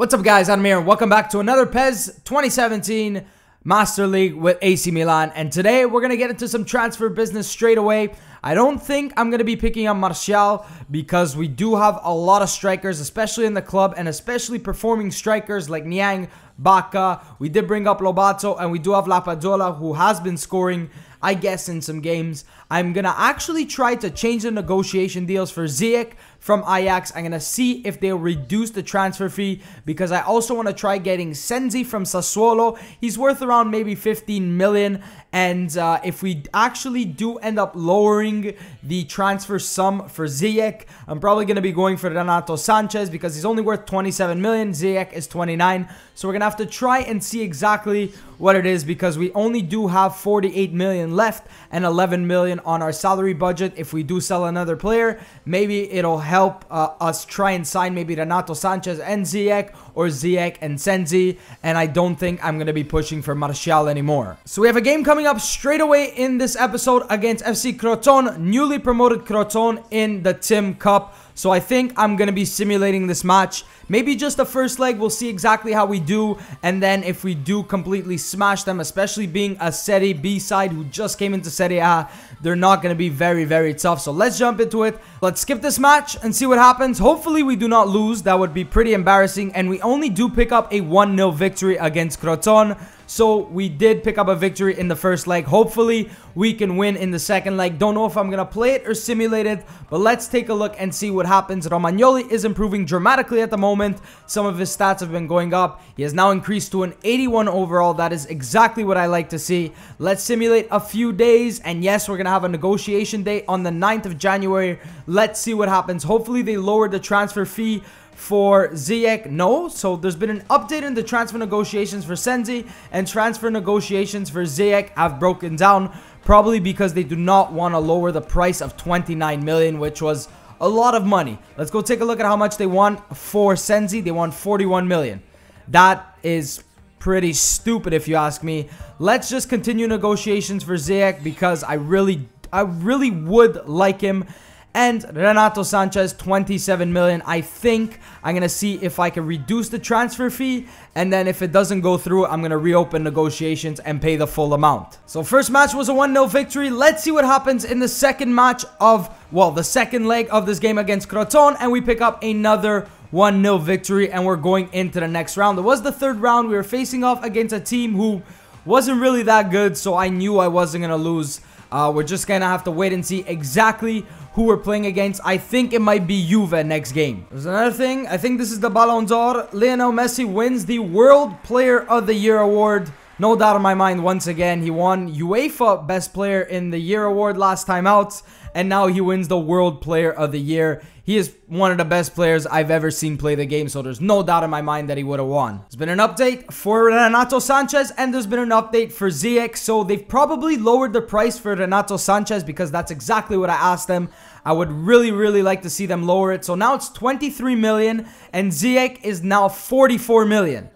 What's up, guys? Adam here, and welcome back to another PES 2017 Master League with AC Milan. And today, we're going to get into some transfer business straight away. I don't think I'm going to be picking up Martial because we do have a lot of strikers, especially in the club, and especially performing strikers like Niang, Bacca. We did bring up Lobato, and we do have Lapadula, who has been scoring, I guess, in some games. I'm going to actually try to change the negotiation deals for Ziyech from Ajax. I'm going to see if they'll reduce the transfer fee, because I also want to try getting Sensi from Sassuolo. He's worth around maybe 15 million. And if we actually do end up lowering the transfer sum for Ziyech, I'm probably going to be going for Renato Sanchez, because he's only worth 27 million. Ziyech is 29. So we're going to have to try and see exactly what it is, because we only do have 48 million left and 11 million on our salary budget. If we do sell another player, maybe it'll help us try and sign maybe Renato Sanchez and Ziyech, or Ziyech and Sensi, and I don't think I'm going to be pushing for Martial anymore. So we have a game coming up straight away in this episode against FC Crotone, newly promoted Crotone in the Tim Cup. So I think I'm going to be simulating this match. Maybe just the first leg, we'll see exactly how we do. And then if we do completely smash them, especially being a Serie B side who just came into Serie A, they're not going to be very, very tough. So let's jump into it. Let's skip this match and see what happens. Hopefully we do not lose. That would be pretty embarrassing. And we only do pick up a 1-0 victory against Crotone. So we did pick up a victory in the first leg. Hopefully we can win in the second leg. Don't know if I'm going to play it or simulate it, but let's take a look and see what happens. Romagnoli is improving dramatically at the moment. Some of his stats have been going up. He has now increased to an 81 overall. That is exactly what I like to see. Let's simulate a few days. And yes, we're going to have a negotiation day on the 9th of January. Let's see what happens. Hopefully they lower the transfer fee for Ziyech. No, so there's been an update in the transfer negotiations for Sensi, and transfer negotiations for Ziyech have broken down, probably because they do not want to lower the price of 29 million, which was a lot of money. Let's go take a look at how much they want for Sensi. They want 41 million. That is pretty stupid, if you ask me. Let's just continue negotiations for Ziyech, because I really would like him. And Renato Sanchez, 27 million. I think I'm going to see if I can reduce the transfer fee. And then if it doesn't go through, I'm going to reopen negotiations and pay the full amount. So first match was a 1-0 victory. Let's see what happens in the second match of, well, the second leg of this game against Crotone. And we pick up another 1-0 victory. And we're going into the next round. It was the third round. We were facing off against a team who wasn't really that good. So I knew I wasn't going to lose. We're just going to have to wait and see exactly who we're playing against. I think it might be Juve next game. There's another thing. I think this is the Ballon d'Or. Lionel Messi wins the World Player of the Year award. No doubt in my mind once again. He won UEFA Best Player in the Year award last time out, and now he wins the World Player of the Year. He is one of the best players I've ever seen play the game, so there's no doubt in my mind that he would have won. There's been an update for Renato Sanchez, and there's been an update for Ziyech, so they've probably lowered the price for Renato Sanchez, because that's exactly what I asked them. I would really, really like to see them lower it. So now it's 23 million, and Ziyech is now 44 million.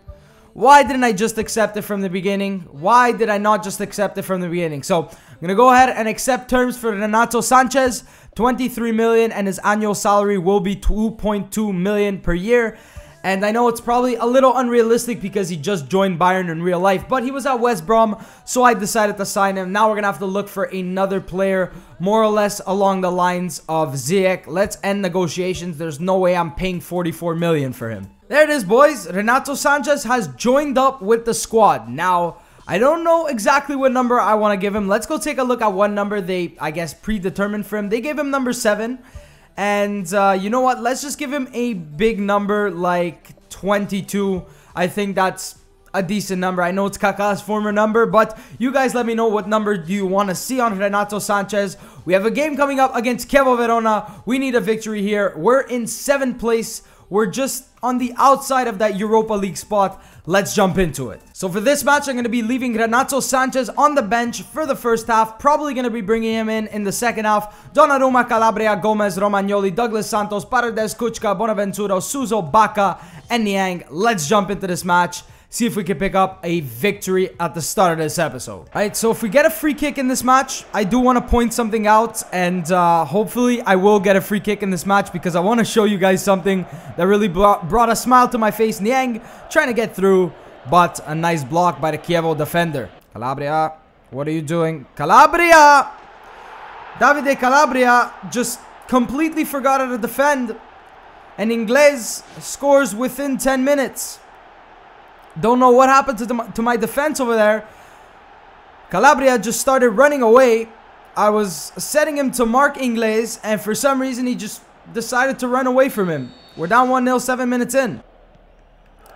Why didn't I just accept it from the beginning? Why did I not just accept it from the beginning? So I'm going to go ahead and accept terms for Renato Sanchez, 23 million, and his annual salary will be 2.2 million per year. And I know it's probably a little unrealistic because he just joined Bayern in real life, but he was at West Brom, so I decided to sign him. Now we're going to have to look for another player, more or less along the lines of Ziyech. Let's end negotiations. There's no way I'm paying 44 million for him. There it is, boys. Renato Sanchez has joined up with the squad. Now, I don't know exactly what number I want to give him. Let's go take a look at what number they, I guess, predetermined for him. They gave him number 7. And you know what? Let's just give him a big number, like 22. I think that's a decent number. I know it's Kaká's former number, but you guys let me know what number do you want to see on Renato Sanchez. We have a game coming up against Chievo Verona. We need a victory here. We're in 7th place. We're just on the outside of that Europa League spot. Let's jump into it. So for this match, I'm going to be leaving Renato Sanchez on the bench for the first half. Probably going to be bringing him in the second half. Donnarumma, Calabria, Gomez, Romagnoli, Douglas Santos, Paredes, Kucka, Bonaventura, Suso, Bacca, and Niang. Let's jump into this match. see if we can pick up a victory at the start of this episode. Alright, so if we get a free kick in this match, I do want to point something out, and hopefully I will get a free kick in this match because I want to show you guys something that really brought a smile to my face. Niang trying to get through, but a nice block by the Chievo defender. Calabria, what are you doing? Calabria! Davide Calabria just completely forgot how to defend, and Inglés scores within 10 minutes. Don't know what happened to my defense over there. Calabria just started running away. I was setting him to mark Inglés, and for some reason he just decided to run away from him. We're down 1-0, 7 minutes in.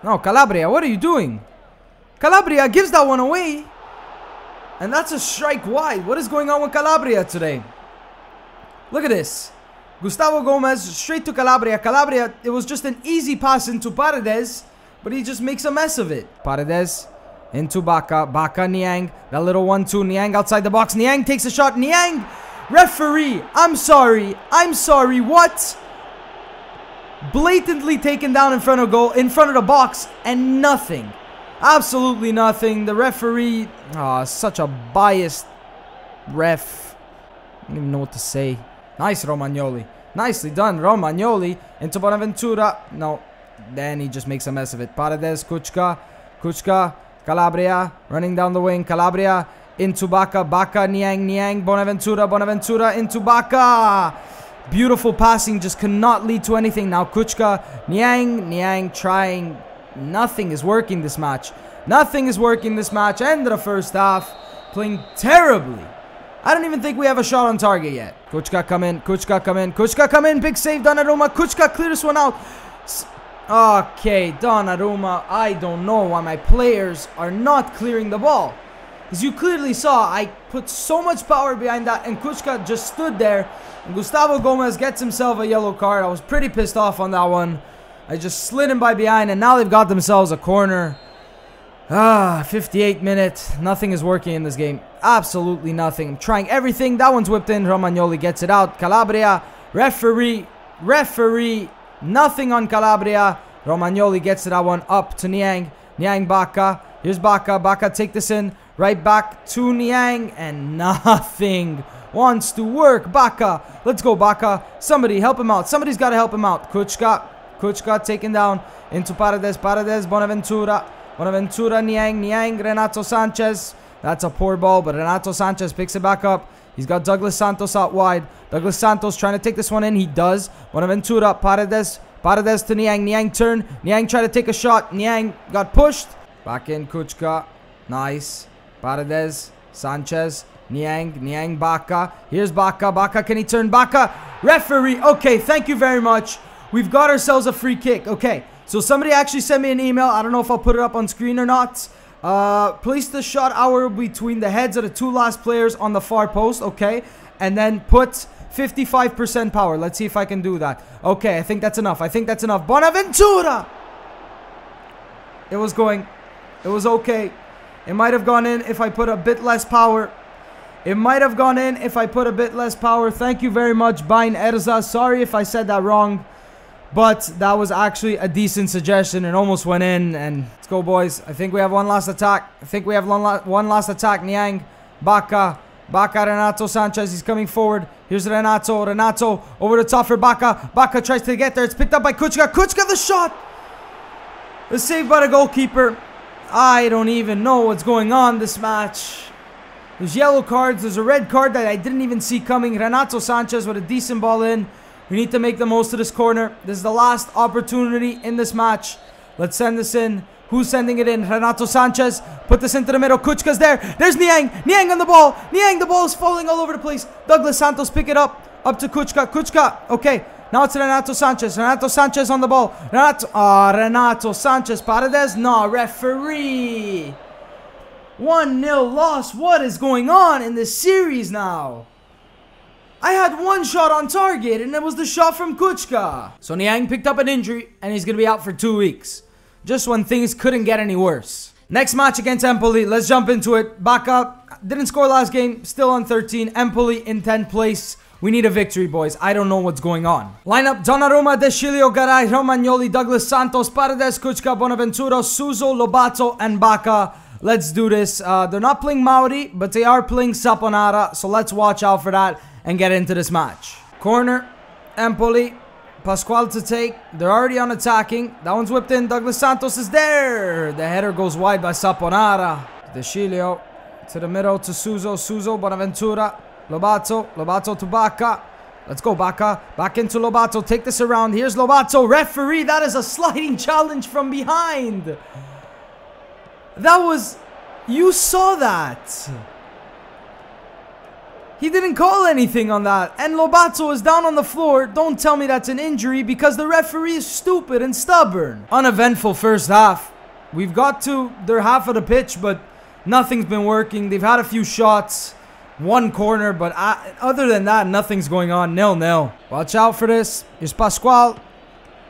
No, Calabria, what are you doing? Calabria gives that one away. And that's a strike wide. What is going on with Calabria today? Look at this. Gustavo Gomez straight to Calabria. Calabria, it was just an easy pass into Paredes, but he just makes a mess of it. Paredes into Bacca. Bacca, Niang. That little 1-2. Niang outside the box. Niang takes a shot. Niang! Referee! I'm sorry. I'm sorry. What? Blatantly taken down in front of goal, in front of the box, and nothing. Absolutely nothing. The referee, such a biased ref. I don't even know what to say. Nice Romagnoli. Nicely done, Romagnoli. Into Bonaventura. No. Then he just makes a mess of it. Paredes, Kucka, Kucka, Calabria, running down the wing, Calabria, into Bacca, Bacca, Niang, Niang, Bonaventura, Bonaventura, into Bacca. Beautiful passing, just cannot lead to anything. Now Kucka, Niang, Niang trying. Nothing is working this match. Nothing is working this match. End of the first half, playing terribly. I don't even think we have a shot on target yet. Kucka come in, Kucka come in, Kucka come in. Big save, Donnarumma. Kucka clear this one out. Okay, Donnarumma, I don't know why my players are not clearing the ball. As you clearly saw, I put so much power behind that, and Kucka just stood there, and Gustavo Gomez gets himself a yellow card. I was pretty pissed off on that one. I just slid him by behind, and now they've got themselves a corner. 58 minutes. Nothing is working in this game. Absolutely nothing. I'm trying everything. That one's whipped in. Romagnoli gets it out. Calabria, referee. Nothing on Calabria. Romagnoli gets that one up to Niang. Niang, Bacca. Here's Bacca. Bacca take this in. Right back to Niang. And nothing wants to work. Bacca. Let's go, Bacca. Somebody help him out. Somebody's got to help him out. Kucka. Kucka taken down into Paredes. Paredes, Bonaventura. Bonaventura, Niang. Niang, Renato Sanchez. That's a poor ball, but Renato Sanchez picks it back up. He's got Douglas Santos out wide. Douglas Santos trying to take this one in. He does. Bonaventura, Paredes. Paredes to Niang. Niang turn. Niang try to take a shot. Niang got pushed. Back in Kucka. Nice. Paredes. Sanchez. Niang. Niang, Bacca. Here's Bacca. Bacca, can he turn? Bacca. Referee. Okay, thank you very much. We've got ourselves a free kick. Okay, so somebody actually sent me an email. I don't know if I'll put it up on screen or not. Place the shot hour between the heads of the two last players on the far post, okay? And then put 55% power. Let's see if I can do that. Okay, I think that's enough. I think that's enough. Bonaventura! It was going. It was okay. It might have gone in if I put a bit less power. It might have gone in if I put a bit less power. Thank you very much, Bain Erza. Sorry if I said that wrong. But that was actually a decent suggestion and almost went in. And let's go, boys. I think we have one last attack. I think we have one last attack. Niang, Bacca. Bacca, Renato Sanchez. He's coming forward. Here's Renato. Renato over the top for Bacca. Bacca tries to get there. It's picked up by Kucka. Kucka, the shot. The save by the goalkeeper. I don't even know what's going on this match. There's yellow cards. There's a red card that I didn't even see coming. Renato Sanchez with a decent ball in. We need to make the most of this corner. This is the last opportunity in this match. Let's send this in. Who's sending it in? Renato Sanchez. Put this into the middle. Kuchka's there. There's Niang. Niang on the ball. Niang, the ball is falling all over the place. Douglas Santos pick it up. Up to Kucka. Kucka. Okay. Now it's Renato Sanchez. Renato Sanchez on the ball. Renato. Renato Sanchez. Paredes. No, referee. 1-0 loss. What is going on in this series now? I had one shot on target, and it was the shot from Kucka. So Niang picked up an injury, and he's going to be out for 2 weeks. Just when things couldn't get any worse. Next match against Empoli. Let's jump into it. Bacca didn't score last game. Still on 13. Empoli in 10th place. We need a victory, boys. I don't know what's going on. Lineup: Donnarumma, De Sciglio, Garay, Romagnoli, Douglas Santos, Paredes, Kucka, Bonaventura, Suso, Lobato, and Bacca. Let's do this. They're not playing Mauri, but they are playing Saponara. So let's watch out for that and get into this match. Corner, Empoli. Pasquale to take. They're already on attacking. That one's whipped in. Douglas Santos is there. The header goes wide by Saponara. De Sciglio to the middle to Suso. Suso, Bonaventura. Lobato, Lobato to Bacca. Let's go, Bacca. Back into Lobato. Take this around. Here's Lobato. Referee, that is a sliding challenge from behind. That was... You saw that. He didn't call anything on that. And Lobato is down on the floor. Don't tell me that's an injury because the referee is stupid and stubborn. Uneventful first half. We've got to their half of the pitch, but nothing's been working. They've had a few shots. One corner, but other than that, nothing's going on. 0-0. Watch out for this. Here's Pasquale.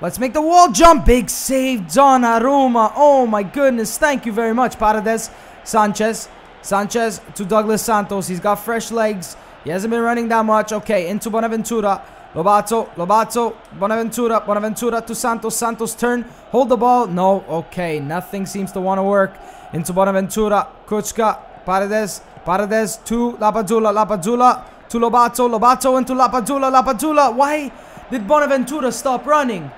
Let's make the wall jump. Big save, Donnarumma. Oh, my goodness. Thank you very much, Paredes. Sanchez. Sanchez to Douglas Santos. He's got fresh legs. He hasn't been running that much. Okay, into Bonaventura. Lobato. Lobato. Bonaventura. Bonaventura to Santos. Santos turn. Hold the ball. No. Okay, nothing seems to want to work. Into Bonaventura. Kucka. Paredes. Paredes to Lapadula, Lapadula to Lobato, Lobato into Lapadula, Lapadula. Why did Bonaventura stop running?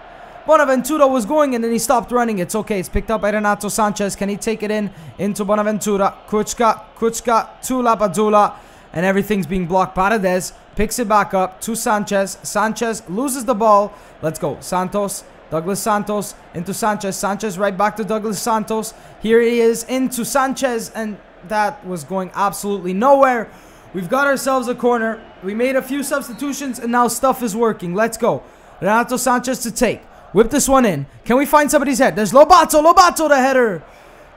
Bonaventura was going and then he stopped running. It's okay. It's picked up by Renato Sanchez. Can he take it in? Into Bonaventura. Kucka, Kucka to Lapadula. And everything's being blocked. Paredes picks it back up to Sanchez. Sanchez loses the ball. Let's go. Santos. Douglas Santos into Sanchez. Sanchez right back to Douglas Santos. Here he is into Sanchez and... that was going absolutely nowhere. We've got ourselves a corner. We made a few substitutions and now stuff is working. Let's go. Renato Sanchez to take. Whip this one in. Can we find somebody's head? There's Lobato. Lobato the header.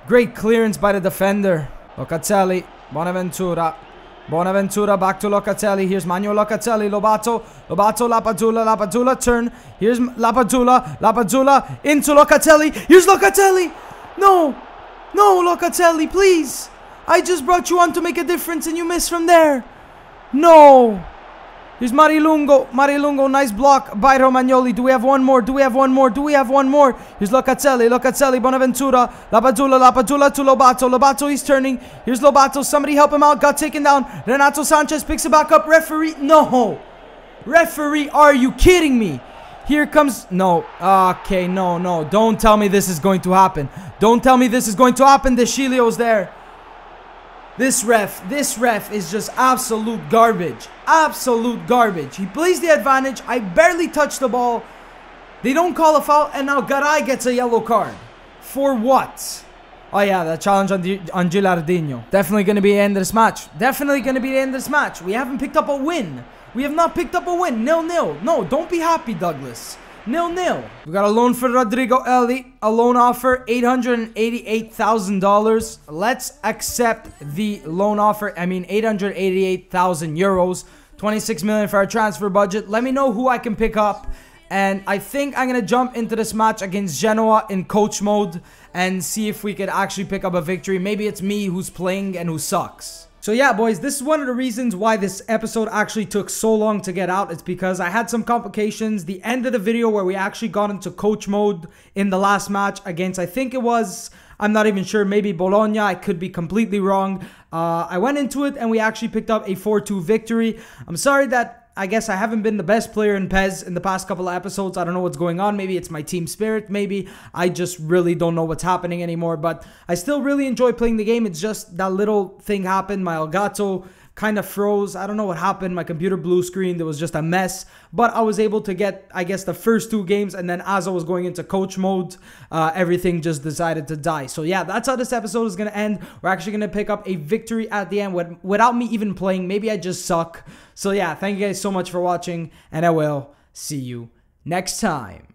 Great clearance by the defender. Locatelli. Bonaventura. Bonaventura back to Locatelli. Here's Manuel Locatelli. Lobato. Lobato. Lapadula. Lapadula turn. Here's Lapadula. Lapadula into Locatelli. Here's Locatelli. No. No, Locatelli, please. I just brought you on to make a difference and you miss from there. No. Here's Marilungo. Marilungo, nice block by Romagnoli. Do we have one more? Do we have one more? Do we have one more? Here's Locatelli. Locatelli, Bonaventura. Lapadula, Lapadula to Lobato. Lobato, he's turning. Here's Lobato. Somebody help him out. Got taken down. Renato Sanchez picks it back up. Referee. No. Referee, are you kidding me? Here comes... No. Okay, no, no. Don't tell me this is going to happen. Don't tell me this is going to happen. De Sciglio's there. This ref is just absolute garbage. Absolute garbage. He plays the advantage. I barely touched the ball. They don't call a foul. And now Garay gets a yellow card. For what? Oh yeah, that challenge on Gilardino. Definitely going to be the end of this match. Definitely going to be the end of this match. We haven't picked up a win. We have not picked up a win. 0-0. No, don't be happy, Douglas. 0-0. We got a loan for Rodrigo Eli. A loan offer, $888,000. Let's accept the loan offer. I mean, 888,000 euros. 26 million for our transfer budget. Let me know who I can pick up. And I think I'm going to jump into this match against Genoa in coach mode and see if we could actually pick up a victory. Maybe it's me who's playing and who sucks. So yeah, boys, this is one of the reasons why this episode actually took so long to get out. It's because I had some complications. The end of the video where we actually got into coach mode in the last match against, I think it was, I'm not even sure, maybe Bologna. I could be completely wrong. I went into it and we actually picked up a 4-2 victory. I'm sorry that... I guess I haven't been the best player in PES in the past couple of episodes. I don't know what's going on. Maybe it's my team spirit. Maybe I just really don't know what's happening anymore. But I still really enjoy playing the game. It's just that little thing happened. My Elgato kind of froze. I don't know what happened. My computer blue screen. There was just a mess. But I was able to get, I guess, the first two games. And then as I was going into coach mode, everything just decided to die. So yeah, that's how this episode is going to end. We're actually going to pick up a victory at the end without me even playing. Maybe I just suck. So yeah, thank you guys so much for watching, and I will see you next time.